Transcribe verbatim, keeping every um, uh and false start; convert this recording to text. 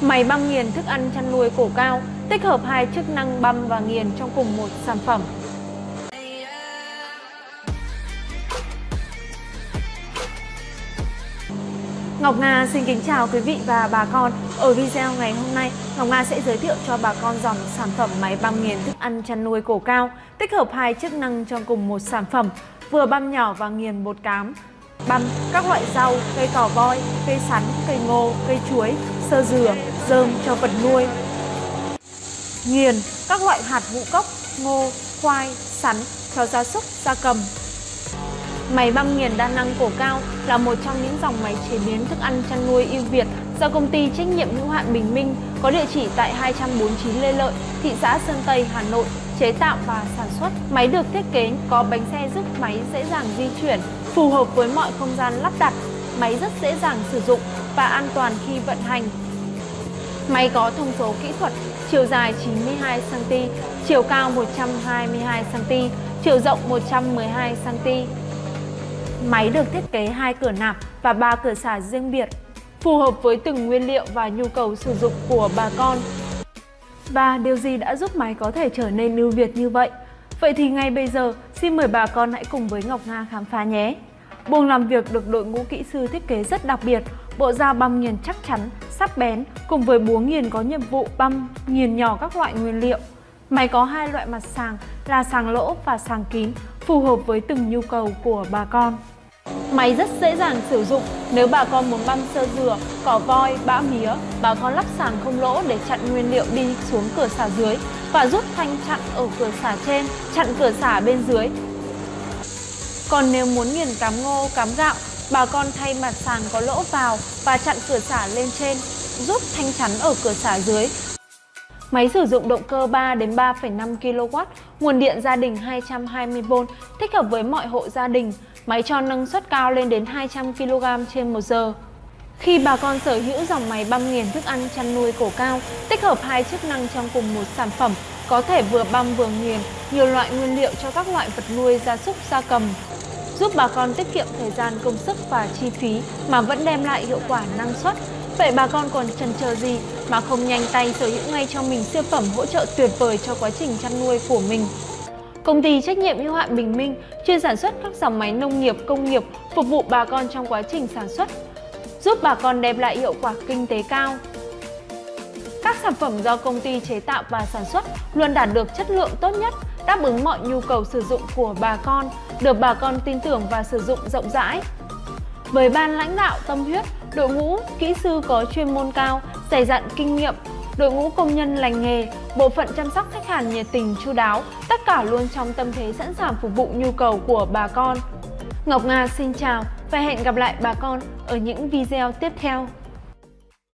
Máy băm nghiền thức ăn chăn nuôi Cổ Cao tích hợp hai chức năng băm và nghiền trong cùng một sản phẩm. Ngọc Nga xin kính chào quý vị và bà con. Ở video ngày hôm nay, Ngọc Nga sẽ giới thiệu cho bà con dòng sản phẩm máy băm nghiền thức ăn chăn nuôi Cổ Cao tích hợp hai chức năng trong cùng một sản phẩm, vừa băm nhỏ và nghiền bột cám, băm các loại rau, cây cỏ voi, cây sắn, cây ngô, cây chuối, sơ dừa, dơm cho vật nuôi, nghiền các loại hạt ngũ cốc, ngô, khoai, sắn cho gia súc, gia cầm. Máy băm nghiền đa năng Cổ Cao là một trong những dòng máy chế biến thức ăn chăn nuôi ưu việt do công ty trách nhiệm hữu hạn Bình Minh có địa chỉ tại hai trăm bốn mươi chín Lê Lợi, thị xã Sơn Tây, Hà Nội chế tạo và sản xuất. Máy được thiết kế có bánh xe giúp máy dễ dàng di chuyển, phù hợp với mọi không gian lắp đặt. Máy rất dễ dàng sử dụng và an toàn khi vận hành. Máy có thông số kỹ thuật chiều dài chín mươi hai xăng-ti-mét, chiều cao một trăm hai mươi hai xăng-ti-mét, chiều rộng một trăm mười hai xăng-ti-mét. Máy được thiết kế hai cửa nạp và ba cửa xả riêng biệt, phù hợp với từng nguyên liệu và nhu cầu sử dụng của bà con. Và điều gì đã giúp máy có thể trở nên ưu việt như vậy? Vậy thì ngay bây giờ, xin mời bà con hãy cùng với Ngọc Nga khám phá nhé! Buồng làm việc được đội ngũ kỹ sư thiết kế rất đặc biệt, bộ dao băm nghiền chắc chắn, sắc bén cùng với búa nghiền có nhiệm vụ băm, nghiền nhỏ các loại nguyên liệu. Máy có hai loại mặt sàng là sàng lỗ và sàng kín, phù hợp với từng nhu cầu của bà con. Máy rất dễ dàng sử dụng, nếu bà con muốn băm sơ dừa, cỏ voi, bã mía, bà con lắp sàng không lỗ để chặn nguyên liệu đi xuống cửa xả dưới và rút thanh chặn ở cửa xả trên, chặn cửa xả bên dưới. Còn nếu muốn nghiền cám ngô, cám gạo, bà con thay mặt sàng có lỗ vào và chặn cửa xả lên trên, rút thanh chắn ở cửa xả dưới. Máy sử dụng động cơ ba đến ba phẩy năm ki-lô-oát, nguồn điện gia đình hai trăm hai mươi vôn, thích hợp với mọi hộ gia đình. Máy cho năng suất cao lên đến hai trăm ki-lô-gam trên một giờ. Khi bà con sở hữu dòng máy băm nghiền thức ăn chăn nuôi Cổ Cao, tích hợp hai chức năng trong cùng một sản phẩm, có thể vừa băm vừa nghiền nhiều loại nguyên liệu cho các loại vật nuôi gia súc, gia cầm, giúp bà con tiết kiệm thời gian, công sức và chi phí mà vẫn đem lại hiệu quả năng suất. Vậy bà con còn chần chờ gì mà không nhanh tay sở hữu ngay cho mình siêu phẩm hỗ trợ tuyệt vời cho quá trình chăn nuôi của mình? Công ty trách nhiệm hữu hạn Bình Minh chuyên sản xuất các dòng máy nông nghiệp, công nghiệp phục vụ bà con trong quá trình sản xuất, giúp bà con đem lại hiệu quả kinh tế cao. Các sản phẩm do công ty chế tạo và sản xuất luôn đạt được chất lượng tốt nhất, đáp ứng mọi nhu cầu sử dụng của bà con, được bà con tin tưởng và sử dụng rộng rãi. Với ban lãnh đạo tâm huyết, đội ngũ kỹ sư có chuyên môn cao, dày dặn kinh nghiệm, đội ngũ công nhân lành nghề, bộ phận chăm sóc khách hàng nhiệt tình chu đáo, tất cả luôn trong tâm thế sẵn sàng phục vụ nhu cầu của bà con. Ngọc Nga xin chào và hẹn gặp lại bà con ở những video tiếp theo.